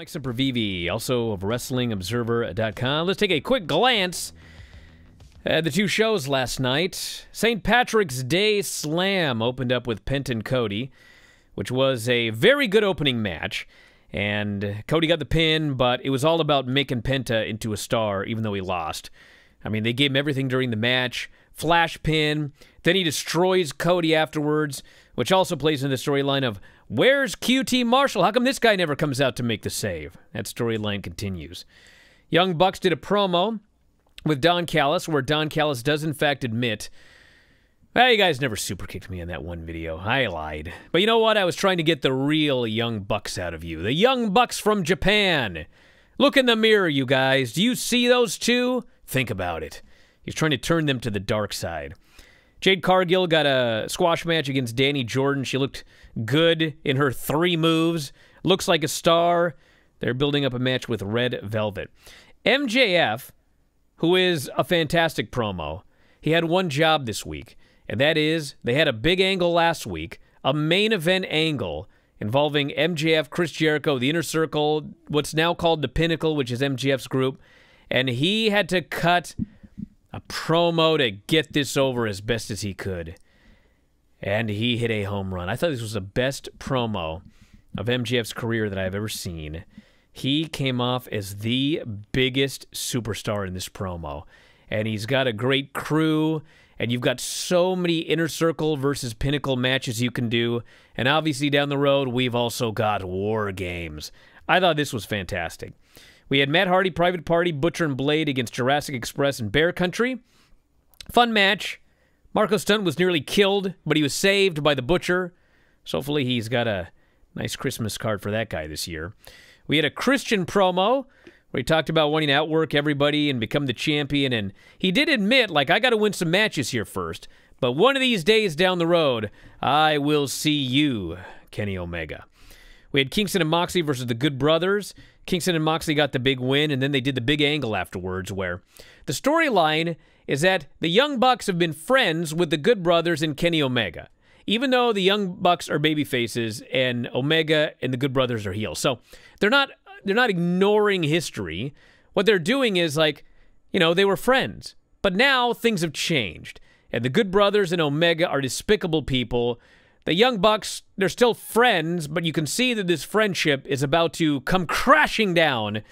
Mike Sempervivi, also of WrestlingObserver.com. Let's take a quick glance at the two shows last night. St. Patrick's Day Slam opened up with Penta and Cody, which was a very good opening match. And Cody got the pin, but it was all about making Penta into a star, even though he lost. I mean, they gave him everything during the match. Flash pin. Then he destroys Cody afterwards, which also plays into the storyline of, where's QT Marshall? How come this guy never comes out to make the save? That storyline continues. Young Bucks did a promo with Don Callis, where Don Callis does in fact admit, well, you guys never super kicked me in that one video. I lied. But you know what? I was trying to get the real Young Bucks out of you. The Young Bucks from Japan. Look in the mirror, you guys. Do you see those two? Think about it. He's trying to turn them to the dark side. Jade Cargill got a squash match against Danny Jordan. She looked good in her 3 moves. Looks like a star. They're building up a match with Red Velvet. MJF, who is a fantastic promo, he had one job this week, and that is they had a big angle last week, a main event angle involving MJF, Chris Jericho, the Inner Circle, what's now called the Pinnacle, which is MJF's group, and he had to cut a promo to get this over as best as he could. And he hit a home run. I thought this was the best promo of MJF's career that I've ever seen. He came off as the biggest superstar in this promo. And he's got a great crew. And you've got so many Inner Circle versus Pinnacle matches you can do. And obviously down the road, we've also got War Games. I thought this was fantastic. We had Matt Hardy, Private Party, Butcher and Blade against Jurassic Express and Bear Country. Fun match. Marco Stunt was nearly killed, but he was saved by the Butcher. So hopefully he's got a nice Christmas card for that guy this year. We had a Christian promo where he talked about wanting to outwork everybody and become the champion. And he did admit, like, I got to win some matches here first. But one of these days down the road, I will see you, Kenny Omega. We had Kingston and Moxley versus the Good Brothers. Kingston and Moxley got the big win, and then they did the big angle afterwards, where the storyline is that the Young Bucks have been friends with the Good Brothers and Kenny Omega, even though the Young Bucks are babyfaces and Omega and the Good Brothers are heels. So they're not ignoring history. What they're doing is, like, you know, they were friends, but now things have changed, and the Good Brothers and Omega are despicable people. The Young Bucks, they're still friends, but you can see that this friendship is about to come crashing down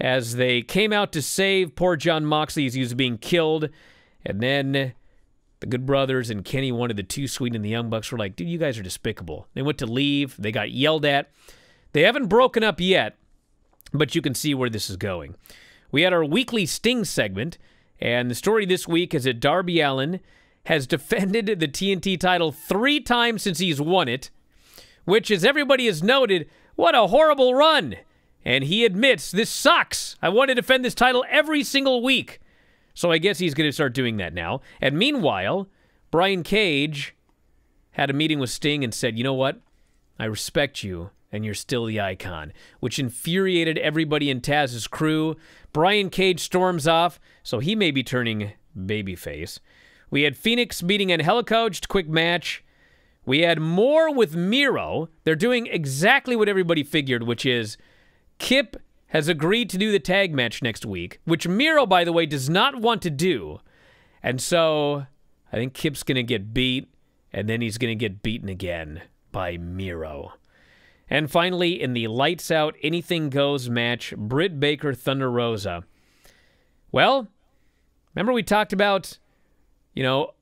as they came out to save poor John Moxley as he was being killed. And then the Good Brothers and Kenny wanted the too sweet, and the Young Bucks were like, dude, you guys are despicable. They went to leave. They got yelled at. They haven't broken up yet, but you can see where this is going. We had our weekly Sting segment, and the story this week is that Darby Allin has defended the TNT title 3 times since he's won it, which, as everybody has noted, what a horrible run. And he admits, this sucks. I want to defend this title every single week. So I guess he's going to start doing that now. And meanwhile, Brian Cage had a meeting with Sting and said, you know what? I respect you, and you're still the icon, which infuriated everybody in Taz's crew. Brian Cage storms off, so he may be turning babyface. We had Phoenix beating Angelico, just a quick match. We had more with Miro. They're doing exactly what everybody figured, which is Kip has agreed to do the tag match next week, which Miro, by the way, does not want to do. And so I think Kip's going to get beat, and then he's going to get beaten again by Miro. And finally, in the Lights Out, Anything Goes match, Britt Baker, Thunder Rosa. Well, remember we talked about, you know,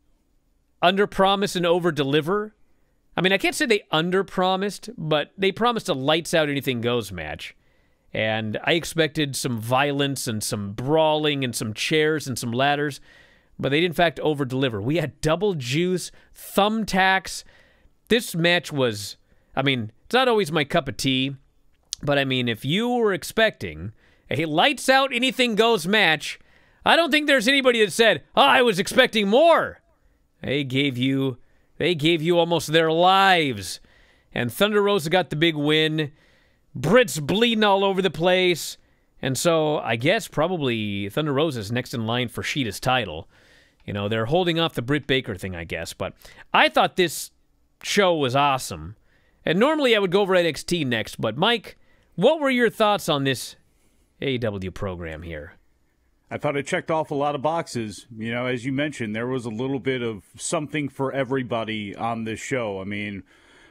under-promise and over-deliver? I mean, I can't say they under-promised, but they promised a lights-out, anything-goes match. And I expected some violence and some brawling and some chairs and some ladders, but they did, in fact, over-deliver. We had double juice, thumbtacks. This match was, I mean, it's not always my cup of tea, but, I mean, if you were expecting a lights-out, anything-goes match, I don't think there's anybody that said, oh, I was expecting more. They gave you almost their lives. And Thunder Rosa got the big win. Britt's bleeding all over the place. And so I guess probably Thunder Rosa's next in line for Sheeta's title. You know, they're holding off the Britt Baker thing, I guess. But I thought this show was awesome. And normally I would go over NXT next, but Mike, What were your thoughts on this AEW program here? I thought it checked off a lot of boxes. You know, as you mentioned, there was a little bit of something for everybody on this show. I mean,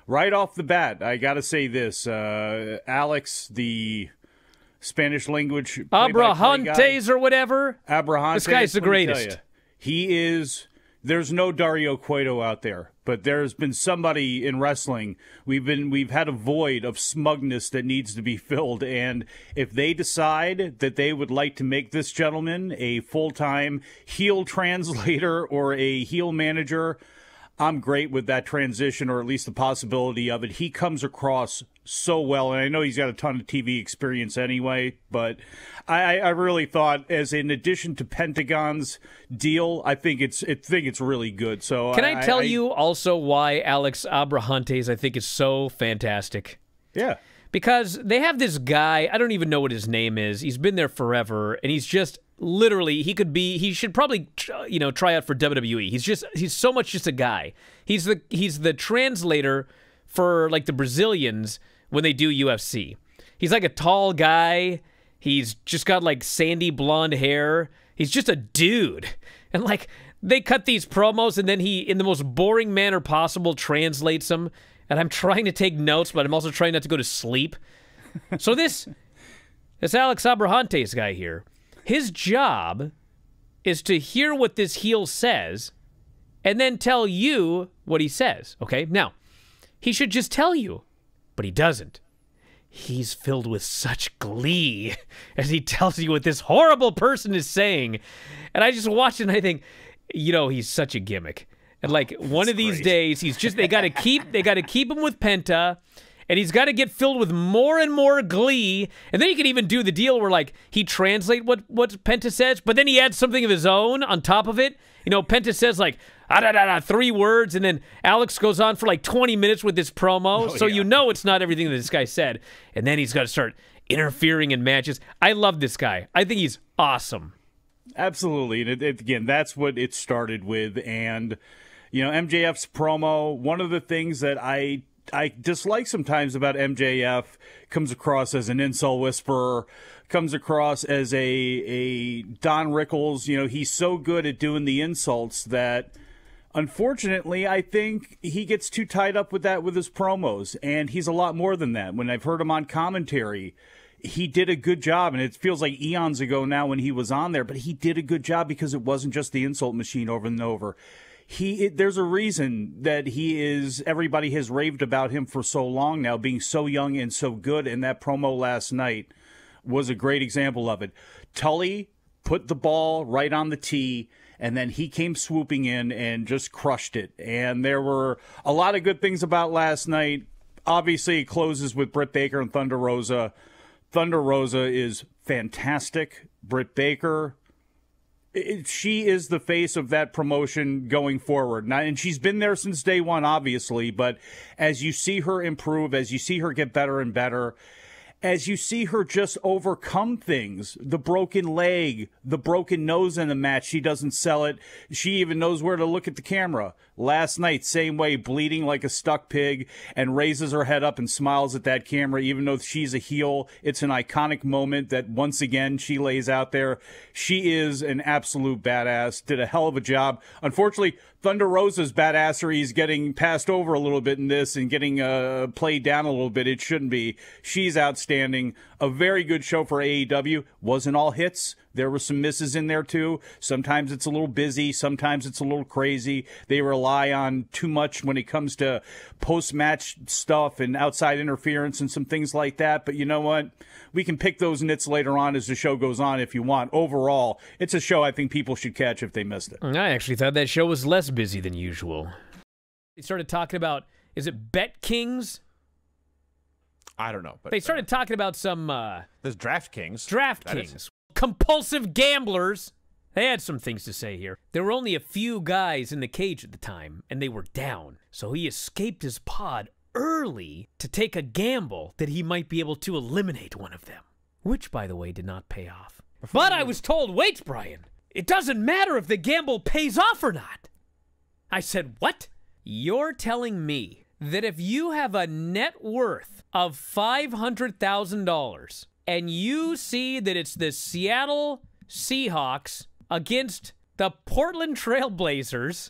right off the bat, I got to say this. Alex, the Spanish language Abrahantes guy, or whatever. Abrahantes. This guy's the greatest. He is. There's no Dario Cueto out there, but there's been somebody in wrestling. We've had a void of smugness that needs to be filled, and if they decide that they would like to make this gentleman a full-time heel translator or a heel manager, I'm great with that transition, or at least the possibility of it. He comes across so well, and I know he's got a ton of TV experience anyway, but I really thought, as in addition to Pentagon's deal, I think it's really good. So can I tell you also why Alex Abrahantes I think is so fantastic? Yeah, because they have this guy, I don't even know what his name is. He's been there forever, and he's just literally, he should probably, you know, try out for WWE. He's so much just a guy. He's the translator for, like, the Brazilians when they do UFC. He's like a tall guy. He's just got, like, sandy blonde hair. He's just a dude. And, like, they cut these promos, and then he, in the most boring manner possible, translates them. And I'm trying to take notes, but I'm also trying not to go to sleep. So this Alex Abrahantes guy here, his job is to hear what this heel says and then tell you what he says, okay? Now, he should just tell you, but he doesn't. He's filled with such glee as he tells you what this horrible person is saying. And I just watch it and I think, you know, he's such a gimmick. And like one of these days, he's just, they got to keep him with Penta, and he's got to get filled with more and more glee. And then he can even do the deal where, like, he translates what Penta says, but then he adds something of his own on top of it. You know, Penta says, like, three words, and then Alex goes on for like 20 minutes with this promo, you know it's not everything that this guy said, and then he's got to start interfering in matches. I love this guy. I think he's awesome. Absolutely, and again, that's what it started with, and, you know, MJF's promo, one of the things that I dislike sometimes about MJF, comes across as an insult whisperer, comes across as a Don Rickles. You know, he's so good at doing the insults that, unfortunately, I think he gets too tied up with that with his promos, and he's a lot more than that. When I've heard him on commentary, he did a good job, and it feels like eons ago now when he was on there, but he did a good job because it wasn't just the insult machine over and over. There's a reason that everybody has raved about him for so long now, being so young and so good, and that promo last night was a great example of it. Tully put the ball right on the tee, and then he came swooping in and just crushed it. And there were a lot of good things about last night. Obviously, it closes with Britt Baker and Thunder Rosa. Thunder Rosa is fantastic. Britt Baker, she is the face of that promotion going forward. Now, and she's been there since day one, obviously, but as you see her improve, as you see her get better and better, as you see her just overcome things, the broken leg, the broken nose in the match, she doesn't sell it. She even knows where to look at the camera. Last night, same way, bleeding like a stuck pig, and raises her head up and smiles at that camera, even though she's a heel. It's an iconic moment that, once again, she lays out there. She is an absolute badass, did a hell of a job. Unfortunately, Thunder Rosa's badassery is getting passed over a little bit in this and getting played down a little bit. It shouldn't be. She's outstanding. A very good show for AEW. Wasn't all hits. There were some misses in there, too. Sometimes it's a little busy. Sometimes it's a little crazy. They rely on too much when it comes to post-match stuff and outside interference and some things like that. But you know what? We can pick those nits later on as the show goes on if you want. Overall, it's a show I think people should catch if they missed it. I actually thought that show was less busy than usual. They started talking about, is it Bet Kings? I don't know. But they started talking about some... There's DraftKings. DraftKings. Compulsive gamblers. They had some things to say here. There were only a few guys in the cage at the time, and they were down. So he escaped his pod early to take a gamble that he might be able to eliminate one of them, which, by the way, did not pay off. But I was told, wait, Brian, it doesn't matter if the gamble pays off or not. I said, what? You're telling me that if you have a net worth of $500,000 and you see that it's the Seattle Seahawks against the Portland Trailblazers,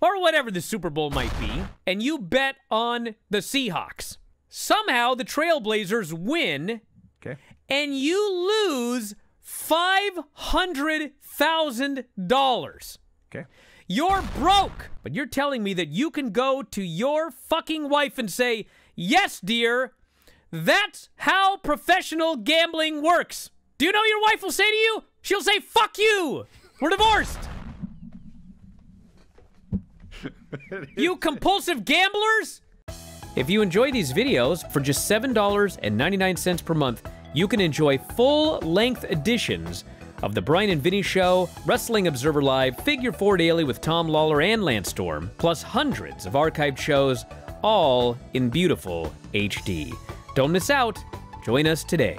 or whatever the Super Bowl might be, and you bet on the Seahawks, somehow the Trailblazers win, okay, and you lose $500,000. Okay. You're broke, but you're telling me that you can go to your fucking wife and say, yes, dear, that's how professional gambling works. Do you know what your wife will say to you? She'll say, fuck you. We're divorced. You compulsive gamblers. If you enjoy these videos, for just $7.99 per month, you can enjoy full-length editions of The Brian and Vinny Show, Wrestling Observer Live, Figure 4 Daily with Tom Lawler and Lance Storm, plus hundreds of archived shows, all in beautiful HD. Don't miss out. Join us today.